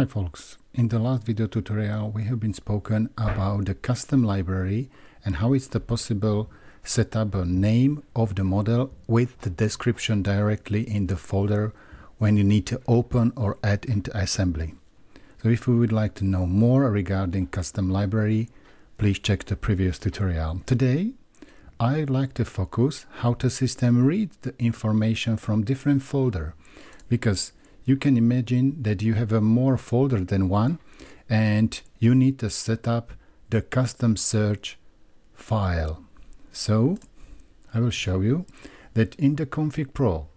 Hi folks, in the last video tutorial we have been spoken about the custom library and how it's possible set up a name of the model with the description directly in the folder when you need to open or add into assembly. So if you would like to know more regarding custom library, please check the previous tutorial. Today I'd like to focus how the system reads the information from different folder, because you can imagine that you have a more folder than one and you need to set up the custom search file. So I will show you that in the Config Pro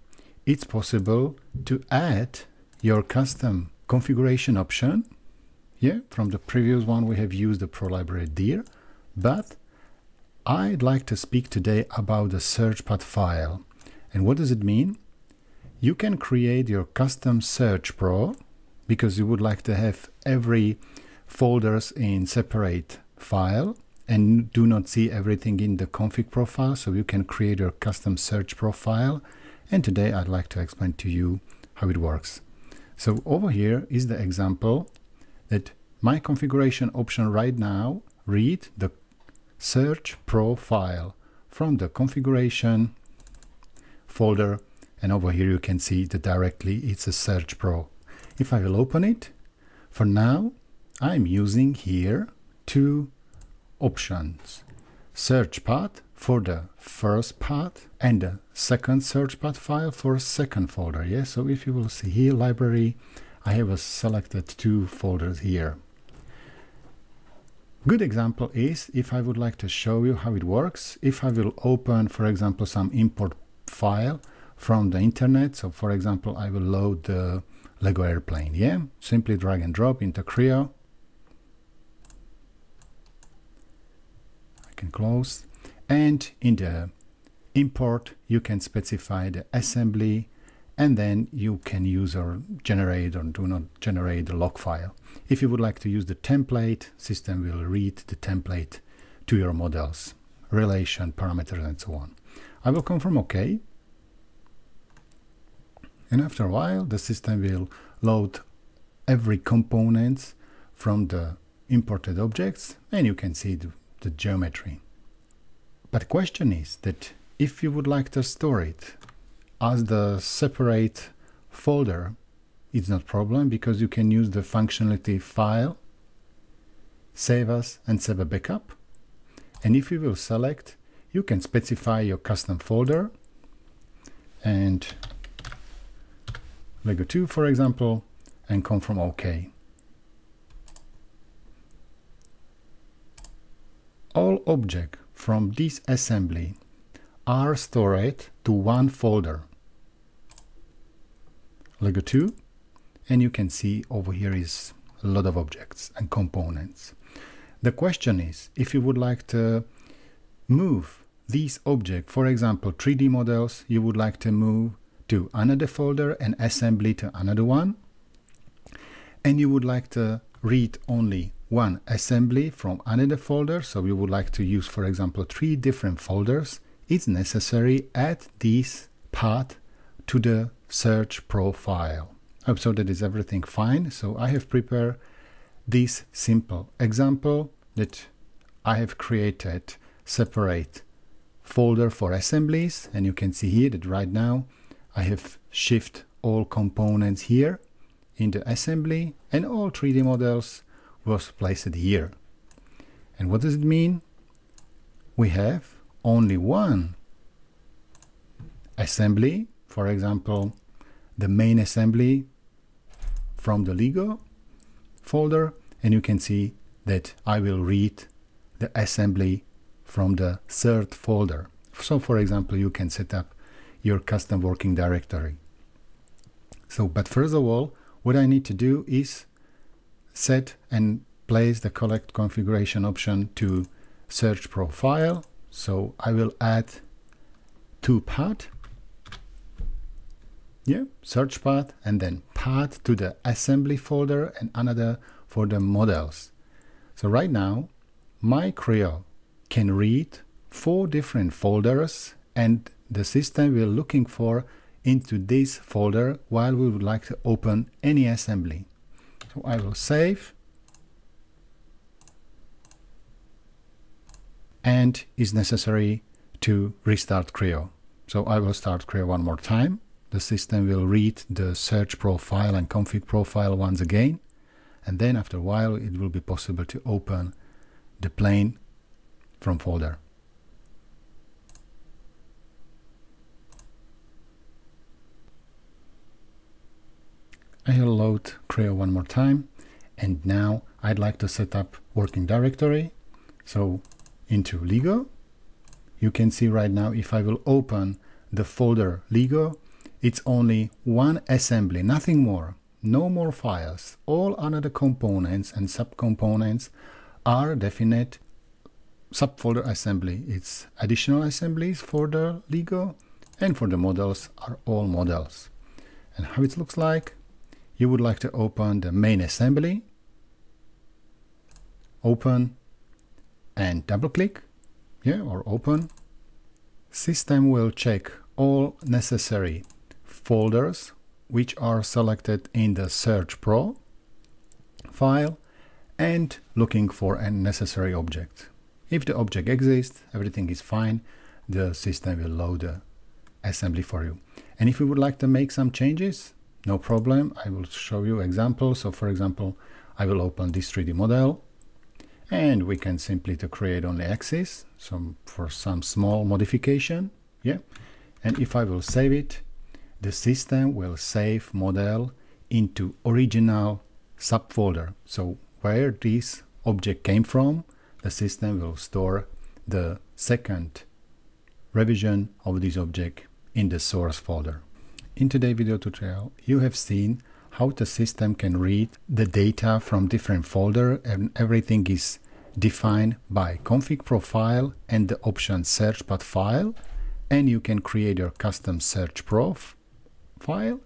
it's possible to add your custom configuration option. Yeah, from the previous one we have used the Pro Library Dir, but I'd like to speak today about the search path file. And what does it mean? You can create your custom search pro, because you would like to have every folders in separate file and do not see everything in the config profile, so you can create your custom search profile. And today I'd like to explain to you how it works. So over here is the example that my configuration option right now read the search pro file from the configuration folder. And over here you can see that directly it's a search pro. If I will open it, for now I'm using here two options. Search path for the first path and the second search path file for second folder. Yeah? So if you will see here library, I have selected two folders here. Good example is if I would like to show you how it works. If I will open, for example, some import file from the internet. So for example, I will load the Lego airplane. Yeah, simply drag and drop into Creo. I can close. And in the import, you can specify the assembly, and then you can use or generate or do not generate the log file. If you would like to use the template, system will read the template to your models, relation, parameters, and so on. I will confirm OK. And after a while, the system will load every component from the imported objects, and you can see the geometry. But the question is that if you would like to store it as the separate folder, it's not a problem, because you can use the functionality file, save as, and save a backup. And if you will select, you can specify your custom folder and Lego 2, for example, and confirm OK. All objects from this assembly are stored to one folder, Lego 2, and you can see over here is a lot of objects and components. The question is, if you would like to move these objects, for example, 3D models, you would like to move to another folder and assembly to another one, and you would like to read only one assembly from another folder, so you would like to use, for example, three different folders, it's necessary add this path to the search profile. I hope so that is everything fine. So I have prepared this simple example that I have created separate folder for assemblies, and you can see here that right now I have shift all components here in the assembly, and all 3D models was placed here. And what does it mean? We have only one assembly, for example, the main assembly from the Lego folder, and you can see that I will read the assembly from the third folder. So for example, you can set up your custom working directory. So, but first of all, what I need to do is set and place the collect configuration option to search profile. So I will add two path, yeah, search path, and then path to the assembly folder and another for the models. So right now, my Creo can read four different folders, and the system we are looking for into this folder while we would like to open any assembly. So I will save. And is necessary to restart Creo. So I will start Creo one more time. The system will read the search profile and config profile once again. And then after a while, it will be possible to open the plane from folder. I will load Creo one more time. And now I'd like to set up working directory. So into Lego. You can see right now, if I will open the folder Lego, it's only one assembly, nothing more. No more files. All other components and subcomponents are definite subfolder assembly. It's additional assemblies for the Lego, and for the models are all models. And how it looks like, you would like to open the main assembly, open and double click, yeah, or open. System will check all necessary folders which are selected in the search pro file and looking for a necessary object. If the object exists, everything is fine. The system will load the assembly for you. And if you would like to make some changes, no problem. I will show you examples. So for example, I will open this 3D model and we can simply to create only axis for some small modification. Yeah. And if I will save it, the system will save model into original subfolder. So where this object came from, the system will store the second revision of this object in the source folder. In today's video tutorial, you have seen how the system can read the data from different folders, and everything is defined by config profile and the option search path file. And you can create your custom search prof file,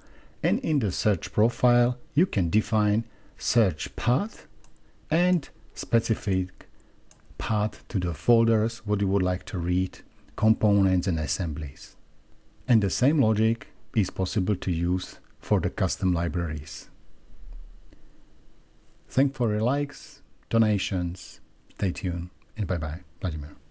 and in the search profile you can define search path and specific path to the folders what you would like to read, components and assemblies. And the same logic is possible to use for the custom libraries. Thanks for your likes, donations, stay tuned, and bye bye. Vladimir.